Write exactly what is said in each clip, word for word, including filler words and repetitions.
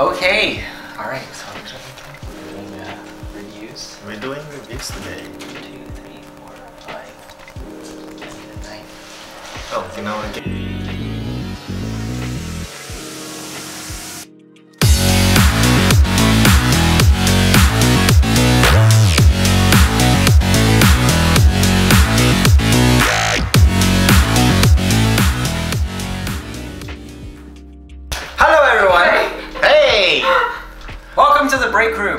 Okay, alright, so I'm doing uh, reviews. We're doing reviews today. two, three, four, five, ten, nine. Oh, you know again.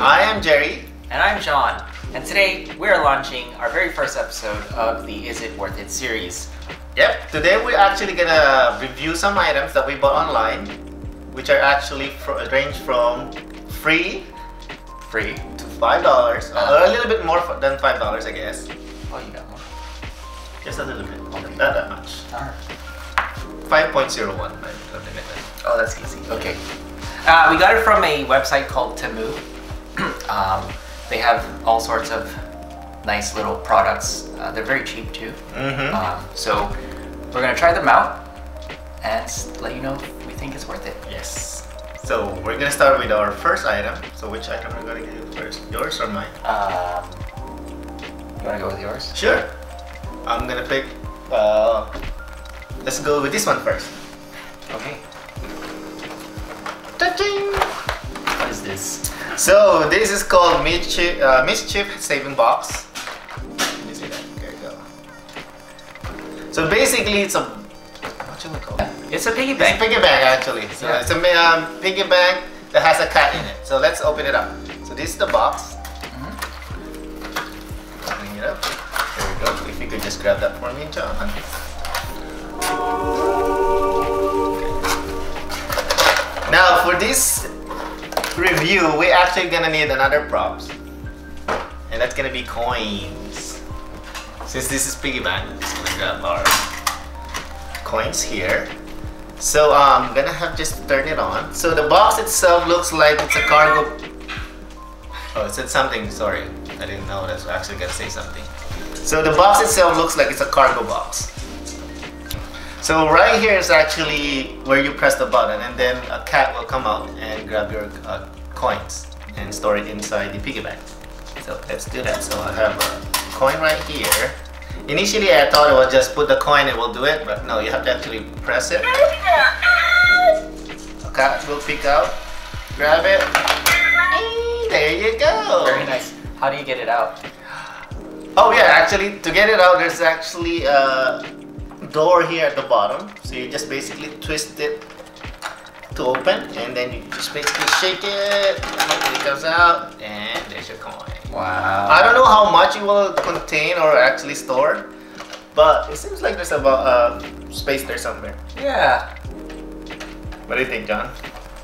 I am Jerry. And I'm John. And today we're launching our very first episode of the Is It Worth It series. Yep, today we're actually gonna review some items that we bought online, which are actually fr range from free free to five dollars, uh, a little bit more than five dollars I guess. Oh, you got more? Just a little bit, okay. Not that much. Right. five point oh one, oh that's easy, okay. Uh, we got it from a website called Temu. Um, they have all sorts of nice little products. Uh, they're very cheap too. Mm-hmm. um, so we're gonna try them out and let you know if we think it's worth it. Yes. So we're gonna start with our first item. So which item are we gonna get first? Yours or mine? Um, you wanna go with yours? Sure. I'm gonna pick. Uh, let's go with this one first. Okay. What is this? So this is called Mischief, uh, Mischief Saving Box. Let me see that. There you go. So basically, it's a what should we call it? It's a piggy bank. It's a piggy bank actually. So yeah. It's a um, piggy bank that has a cat in it. So let's open it up. So this is the box. Mm-hmm. Opening it up. There we go. If you could just grab that for me, John. Now for this review, we're actually gonna need another props, and that's gonna be coins. Since this is piggy bank, I'm just gonna grab our coins here. So I'm um, gonna have just turn it on. So the box itself looks like it's a cargo. Oh, it said something. Sorry, I didn't know that's actually gonna say something. So the box itself looks like it's a cargo box. So right here is actually where you press the button, and then a cat will come out and grab your uh, coins and store it inside the piggy bank. So let's do that. So I have a coin right here. Initially I thought it would just put the coin, it will do it, but no, you have to actually press it. A cat will pick out, grab it. Hey, there you go. Very nice. How do you get it out? Oh yeah, actually to get it out there's actually uh, door here at the bottom, so you just basically twist it to open, and then you just basically shake it, it comes out, and there's your coin. Wow. I don't know how much it will contain or actually store, but it seems like there's about uh, space there somewhere. Yeah. What do you think, John?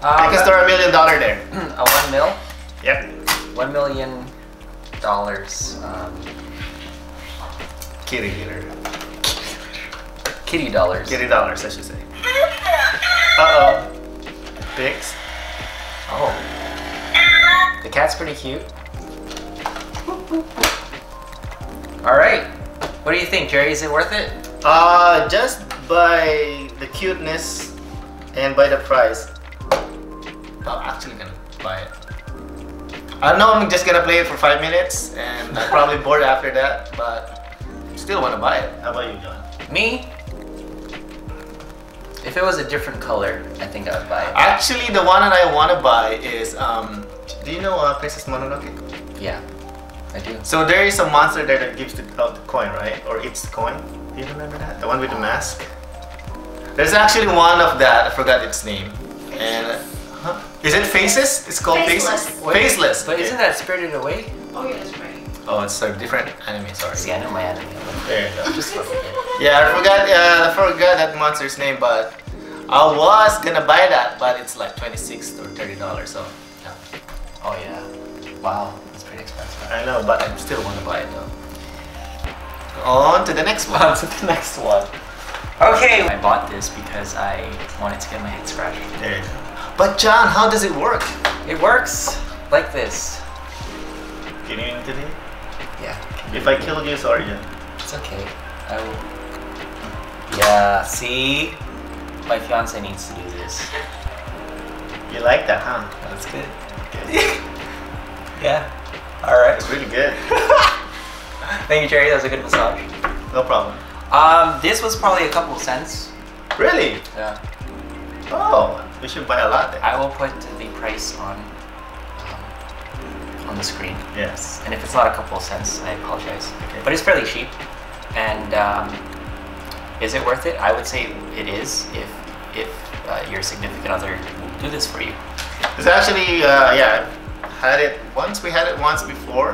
I um, can store a million dollar there. A one mil? Yep. One million dollars. Um, kitty litter. Kitty dollars. Kitty dollars, I should say. Uh-oh. Bix. Oh. The cat's pretty cute. Alright. What do you think, Jerry? Is it worth it? Uh, just by the cuteness and by the price, I'm actually gonna buy it. I know I'm just gonna play it for five minutes and I'm probably bored after that, but still wanna buy it. How about you, John? Me? If it was a different color, I think I would buy it. Actually, the one that I want to buy is, um, do you know uh, Princess Mononoke? Yeah, I do. So there is a monster there that gives out the coin, right? Or eats the coin. Do you remember that? The one with the mask? There's actually one of that. I forgot its name. Faceless. And uh, huh? Is it Faces? It's called Faceless. Faceless. Wait, Faceless. But okay. Isn't that Spirited Away? Oh, yeah, that's right. Oh, it's a different anime, sorry. See, I know my anime. There you go. Just yeah, I forgot, uh, I forgot that monster's name, but I was gonna buy that, but it's like twenty-six or thirty dollars, so yeah. Oh yeah. Wow, that's pretty expensive. I know, but I still want to buy it though. On to the next one. On to the next one. Okay. I bought this because I wanted to get my head scratched. There you go. But John, how does it work? It works like this. Can you even today? Yeah. If I killed you, sorry. Yeah. It's okay. I will. Yeah. See, my fiance needs to do this. You like that, huh? That's good. Good. Yeah. All right. That's really good. Thank you, Jerry. That was a good massage. No problem. Um, this was probably a couple of cents. Really? Yeah. Oh, we should buy a lot then. I will put the price on um, on the screen. Yes. And if it's not a couple of cents, I apologize. Okay. But it's fairly cheap. And um, is it worth it? I would say it is. If if uh, your significant other will do this for you. It's actually uh, yeah. Had it once. We had it once before.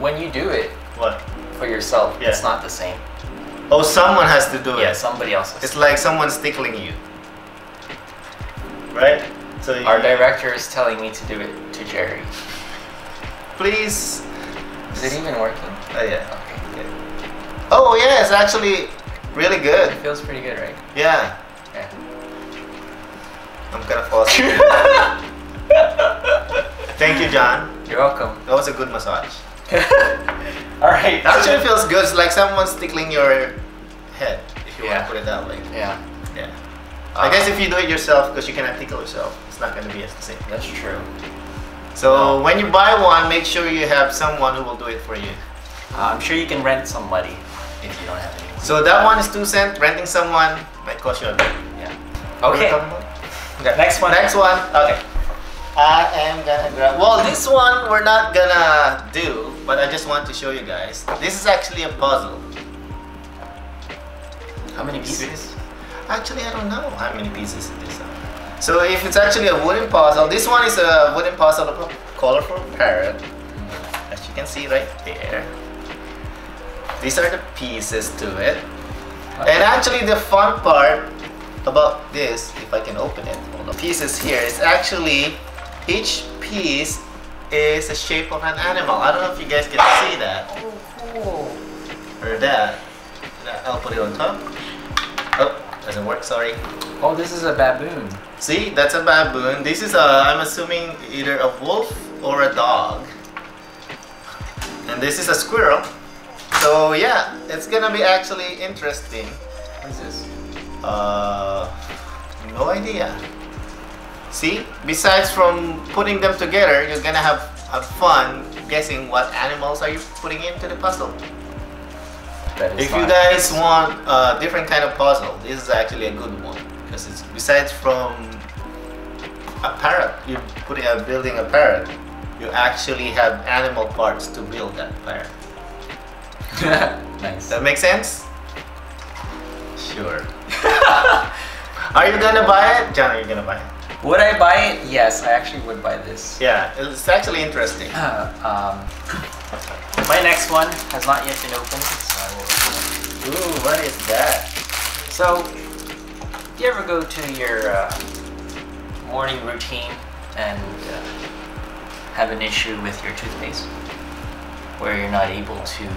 When you do it. What? For yourself, yeah. It's not the same. Oh, someone has to do it. Yeah, somebody else has to. It's like someone's tickling you. Right? So you, our director is telling me to do it to Jerry. Please. Is it even working? Oh, uh, yeah. Okay, good. Oh, yeah, it's actually really good. It feels pretty good, right? Yeah. Yeah. I'm gonna fall asleep. Thank you, John. You're welcome. That was a good massage. Alright. Actually, it feels good. It's like someone's tickling your head, if you yeah. want to put it that way. Yeah. Yeah. Uh, I guess if you do it yourself, because you cannot tickle yourself, it's not going to be as the same. That's true. So, when you buy one, make sure you have someone who will do it for you. Uh, I'm sure you can rent somebody if you don't have anyone. So, that one is two cents. Renting someone might cost you a bit. Yeah. Okay. Okay. Next one. Next one. Okay. I am gonna grab. Well, this one we're not gonna do, but I just want to show you guys. This is actually a puzzle. How many pieces? Actually, I don't know how many pieces it is. So, if it's actually a wooden puzzle, this one is a wooden puzzle of a colorful parrot, as you can see right there. These are the pieces to it. And actually, the fun part about this, if I can open it, all the pieces here is actually. Each piece is a shape of an animal. I don't know if you guys can see that. Oh, cool. Or that. I'll put it on top. Oh, doesn't work, sorry. Oh, this is a baboon. See, that's a baboon. This is a, I'm assuming, either a wolf or a dog. And this is a squirrel. So yeah, it's gonna be actually interesting. What is this? Uh, no idea. See, besides from putting them together, you're gonna have, have fun guessing what animals are you putting into the puzzle. If fun. You guys want a different kind of puzzle, this is actually a good one because it's besides from a parrot, you're putting a building a parrot. You actually have animal parts to build that parrot. Nice. That makes sense. Sure. Are you gonna buy it, John? Are you gonna buy it? Would I buy it? Yes, I actually would buy this. Yeah, it's actually interesting. Uh, um, my next one has not yet been opened, so I will open it. Ooh, what is that? So, do you ever go to your uh, morning routine and uh, have an issue with your toothpaste? Where you're not able to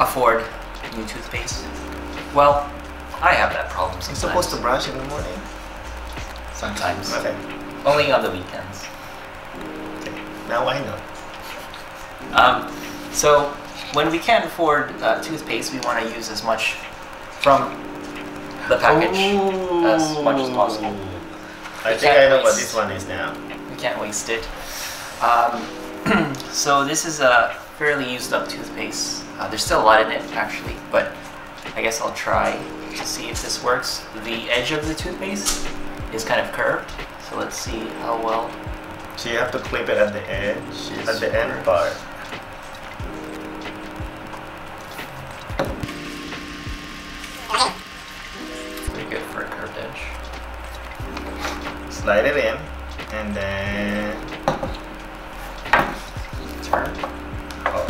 afford new toothpaste? Well, I have that problem sometimes. You're supposed to brush in the morning. Sometimes. Okay. Only on the weekends. Okay. Now I know. Um, so when we can't afford uh, toothpaste, we want to use as much from the package Ooh. as much as possible. I we think I know waste, what this one is now. We can't waste it. Um, so this is a fairly used up toothpaste. Uh, there's still a lot in it actually, but I guess I'll try to see if this works. The edge of the toothpaste is kind of curved, so let's see how well. So you have to clip it at the edge, at the end part. Pretty good for a curved edge. Slide it in, and then turn. Oh.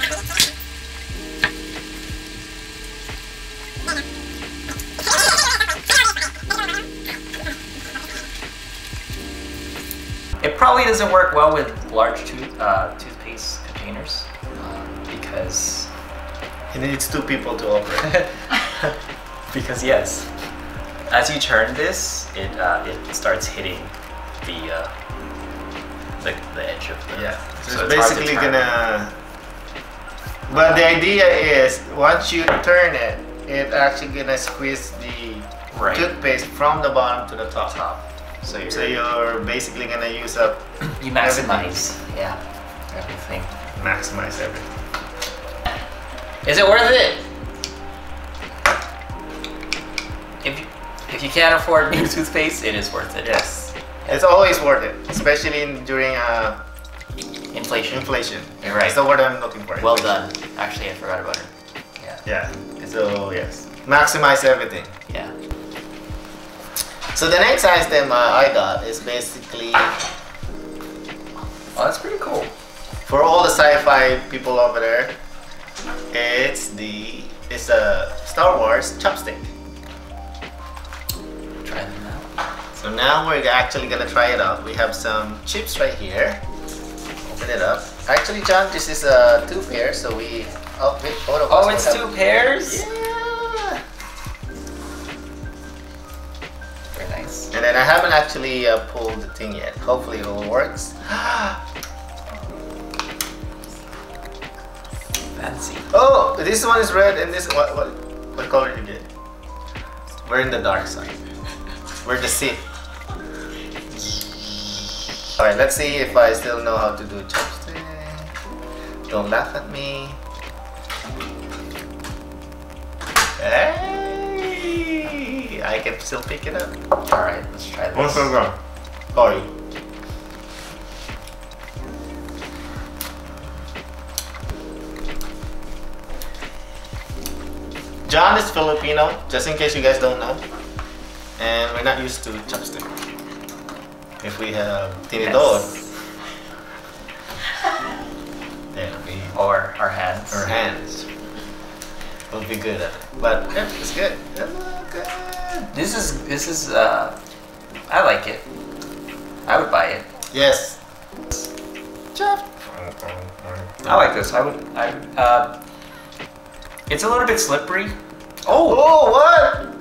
It probably doesn't work well with large tooth, uh, toothpaste containers um, because it needs two people to operate. Because yes, as you turn this, it uh, it starts hitting the uh, the, the edge of the yeah. So, so it's, it's basically gonna. But the idea is once you turn it, it's actually gonna squeeze the right. toothpaste from the bottom to the top. top. So you're, so you're basically going to use up you maximize everything. Yeah, everything. Maximize everything. Is it worth it? If you, if you can't afford new toothpaste, it is worth it. Yes. Yeah. It's always worth it, especially in, during uh, inflation. Inflation. You're right. That's the word I'm looking for. Well done. Actually, I forgot about it. Yeah. Yeah. So, yes. Maximize everything. Yeah. So the next item uh, I got is basically... Oh, that's pretty cool. For all the sci-fi people over there, it's the... It's a Star Wars chopstick. Try them out. So now we're actually gonna try it out. We have some chips right here. Open it up. Actually, John, this is uh, two pairs, so we... Oh, wait, oh, oh it's two pairs? Yeah. And then I haven't actually uh, pulled the thing yet. Hopefully it all works. Fancy. Oh, this one is red and this what what what color did you get? We're in the dark side. We're the Sith. Alright, let's see if I still know how to do chopstick. Don't laugh at me. Hey. I can still pick it up. Alright, let's try this. What's going on? Sorry. John is Filipino, just in case you guys don't know. And we're not used to chopstick. If we have tinidor. Then we... Or our hands. Our hands. We'll be good at it. But yeah, it's good. Okay. This is, this is, uh, I like it. I would buy it. Yes. I like this. I would, I would, uh, it's a little bit slippery. Oh, oh, what?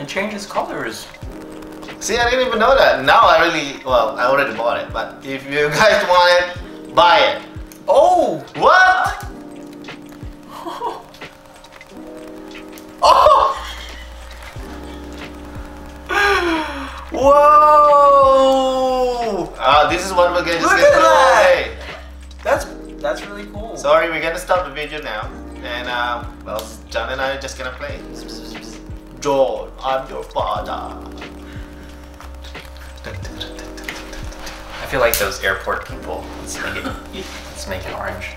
It changes colors. See, I didn't even know that. Now I really, well, I already bought it, but if you guys want it, buy it. Oh, what? Oh! Whoa! Uh, this is what we're gonna just get away. That's that's really cool. Sorry, we're gonna stop the video now, and uh, well, John and I are just gonna play. John, I'm your father. I feel like those airport people. Let's make it. Let's make it orange.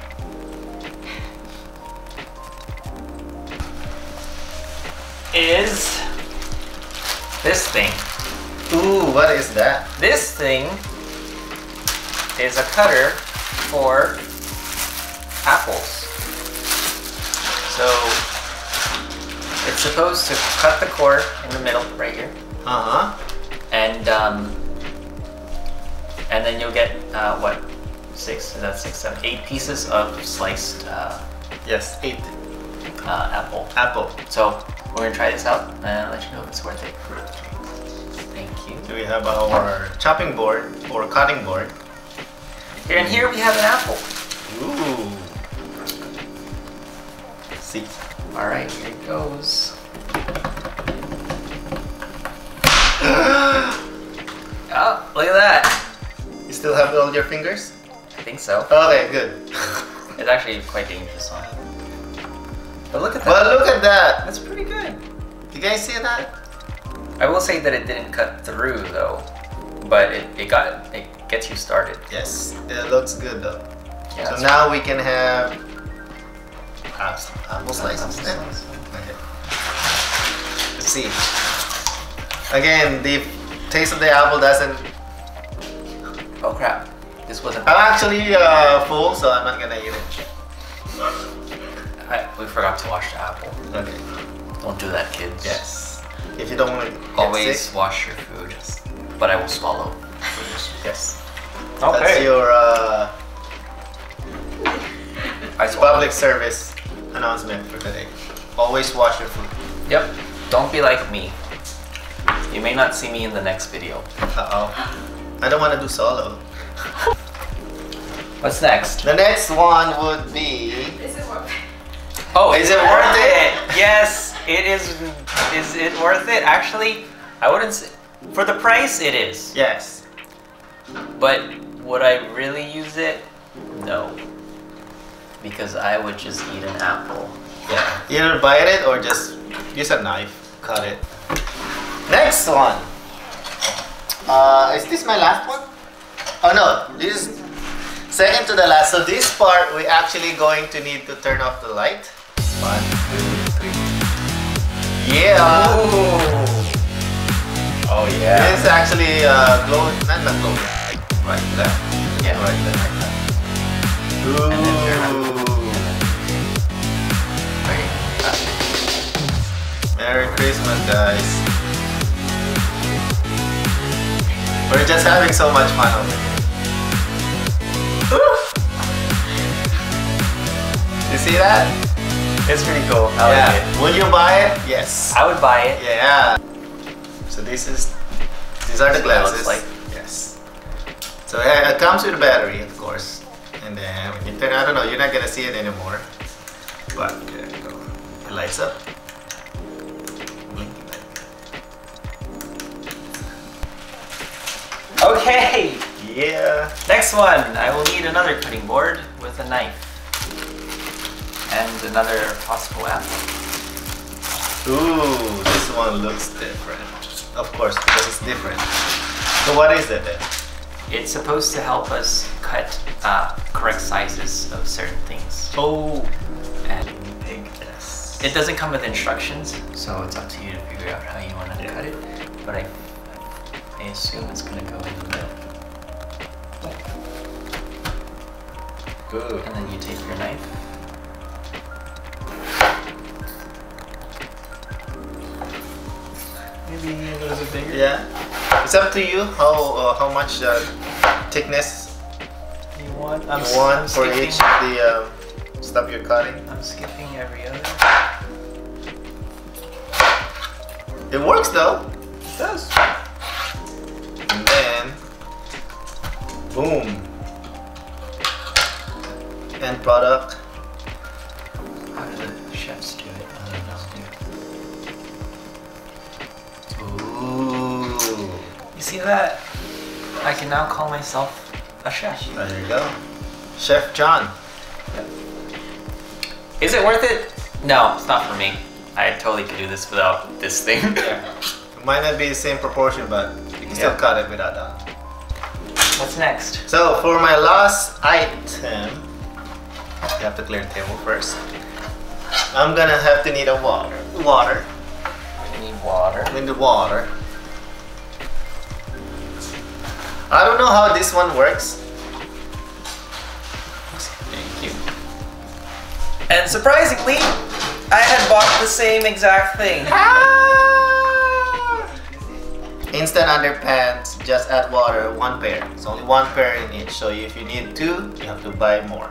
Is this thing? Ooh, what is that? This thing is a cutter for apples. So it's supposed to cut the core in the middle, right here. Uh huh. And um, and then you'll get uh, what? Six? Is that six? Seven? Eight pieces of sliced. Uh, yes, eight. Uh, apple. Apple. So we're gonna try this out and I'll let you know if it's worth it. So we have our chopping board or cutting board. Here and here we have an apple. Ooh. See. All right, here it goes. Oh, look at that. You still have all your fingers? I think so. Okay, good. It's actually quite dangerous one. But look at that. But look at that. That's pretty good. You guys see that? I will say that it didn't cut through though, but it, it got it gets you started. Yes, it looks good though. Yeah, so now right. we can have apple slices. Okay. Let's see. Again, the taste of the apple doesn't. Oh crap! This wasn't. I'm actually uh, full, so I'm not gonna eat it. I, we forgot to wash the apple. Okay. Don't do that, kids. Yes. If you don't want to get always sick. Wash your food, but I will swallow. Yes. Okay. That's your uh, public service announcement for today. Always wash your food. Yep. Don't be like me. You may not see me in the next video. Uh oh. I don't want to do solo. What's next? The next one would be. Is it worth it? Oh, is it worth it? Yes. It is. Is it worth it? Actually, I wouldn't say. For the price, it is. Yes. But would I really use it? No. Because I would just eat an apple. Yeah. Either bite it or just use a knife. Cut it. Next one. Uh, is this my last one? Oh no, this is second to the last. So this part, we're actually going to need to turn off the light. One, two, three. Yeah. Ooh. Oh yeah. This is actually uh, glow, not not glow. Right left. Yeah. Right left. Right left. Ooh. And then turn off. Merry Christmas, guys. We're just having so much fun over here. You see that? It's pretty cool. I yeah. like it. Would you buy it? Yes. I would buy it. Yeah. So this is, these are the glasses. Like. Yes. So it comes with a battery, of course. And then when you turn, I don't know, you're not gonna see it anymore. But there you go. It lights up. Okay! Yeah! Next one! I will need another cutting board with a knife. And another possible apple. Ooh, this one looks different. Of course, because it's different. So what is it then? It's supposed to help us cut uh, correct sizes of certain things. Oh! And bigness. It doesn't come with instructions, so it's up to you to figure out how you want to yeah. cut it. But I I assume it's gonna go in the middle. Good. And then you take your knife. Maybe a little bit bigger. Yeah. It's up to you how uh, how much uh, thickness you want. I'm you want I'm for skipping. each of the uh, stuff you're cutting. I'm skipping every other. It works though. It does. And then, boom, end product. How do the chefs do it? I don't know. Ooh. You see that? I can now call myself a chef. There you go. Chef John. Yep. Is it worth it? No, it's not for me. I totally could do this without this thing. Yeah. It might not be the same proportion, but you can yeah. still cut it without that. What's next? So for my last item, you have to clear the table first. I'm gonna have to need a water. Water. We need water. We need water. I don't know how this one works. Thank you. And surprisingly, I had bought the same exact thing. Ah! Instant underpants, just add water, one pair. It's only one pair in each, so if you need two, you have to buy more.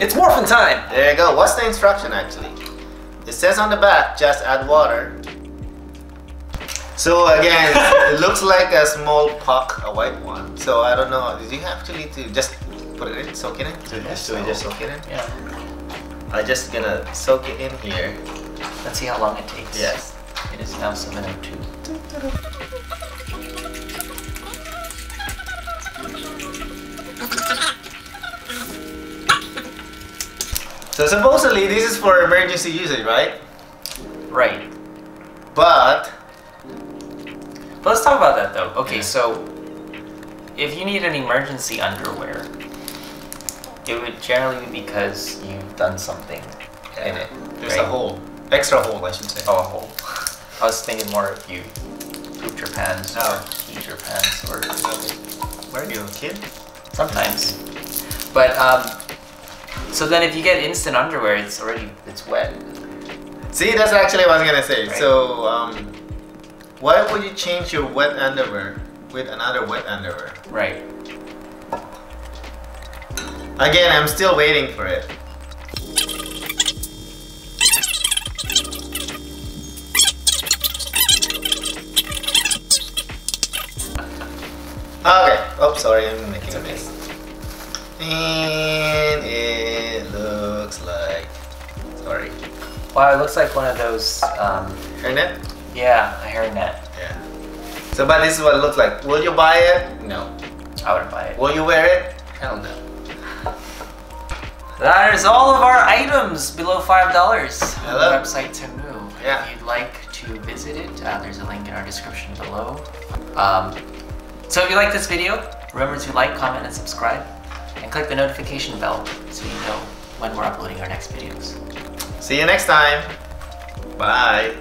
It's morphin' time! There you go. What's the instruction actually? It says on the back, just add water. So again, it looks like a small puck, a white one. So I don't know, did you actually to just put it in, soak it in? Do we just, so. just soak it in? Yeah. I'm just gonna soak it in here. Let's see how long it takes. Yes. It is now seven oh two. So supposedly this is for emergency usage, right? Right. But, but let's talk about that though. Okay, yeah. So if you need an emergency underwear, it would generally be because you've done something yeah. in it. There's right? a hole. Extra hole, I should say. Oh, a hole. I was thinking more if you pooped your pants oh. or peed your pants or where are you, a kid? Sometimes. But um so then if you get instant underwear, it's already it's wet. See, that's actually what I was gonna say. Right? So um why would you change your wet underwear with another wet underwear? Right. Again, I'm still waiting for it. Okay, oh sorry, I'm making a mess. And it looks like... Sorry. Wow, it looks like one of those... Um, hairnet? Yeah, a hairnet. Yeah. So, but this is what it looks like. Will you buy it? No, I wouldn't buy it. Will you wear it? Hell no. That is all of our items below five dollars on the website Temu. Yeah. If you'd like to visit it, uh, there's a link in our description below. Um, so if you like this video, remember to like, comment, and subscribe. And click the notification bell so you know when we're uploading our next videos. See you next time. Bye.